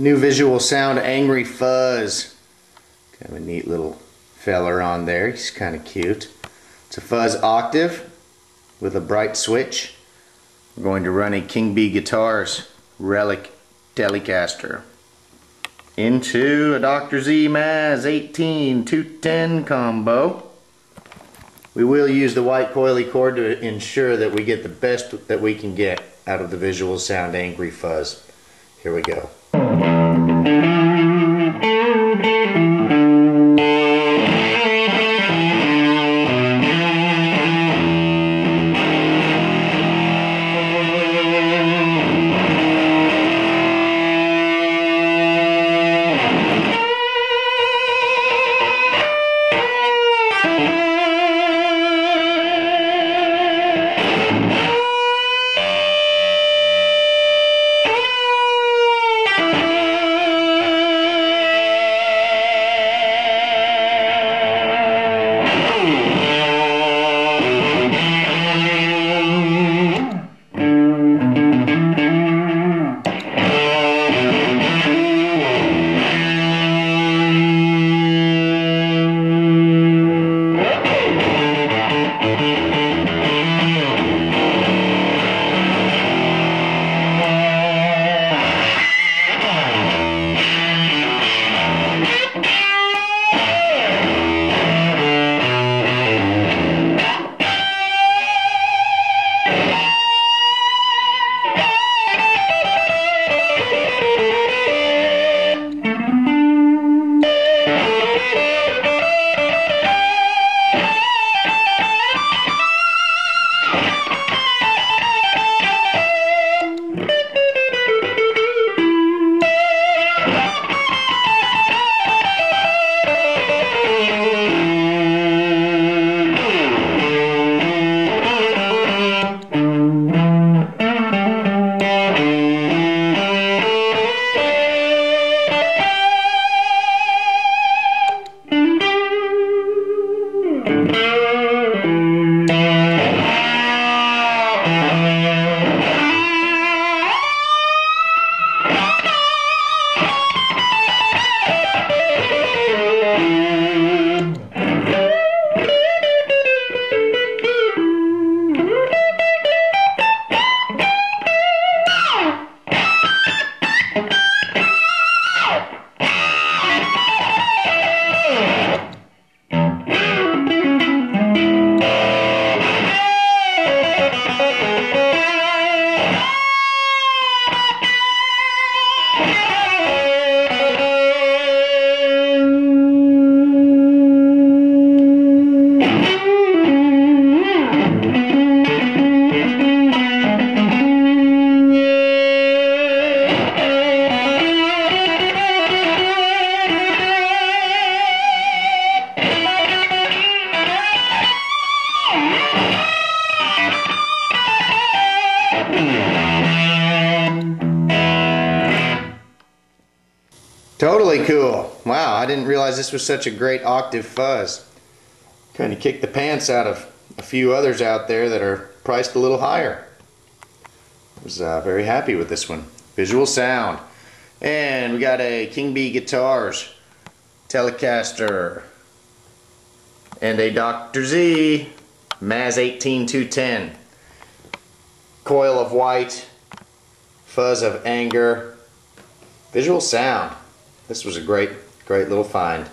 New Visual Sound Angry Fuzz. Kind of a neat little feller on there. He's kind of cute. It's a fuzz octave with a bright switch. We're going to run a King Bee Guitars Relic Telecaster into a Dr. Z Maz 18-210 combo. We will use the white coily cord to ensure that we get the best that we can get out of the Visual Sound Angry Fuzz. Here we go. Totally cool. Wow, I didn't realize this was such a great octave fuzz. Kind of kicked the pants out of a few others out there that are priced a little higher. I was very happy with this one. Visual Sound. And we got a King Bee Guitars Telecaster and a Dr. Z Maz 18-210. Coil of white, fuzz of anger, Visual Sound. This was a great little find.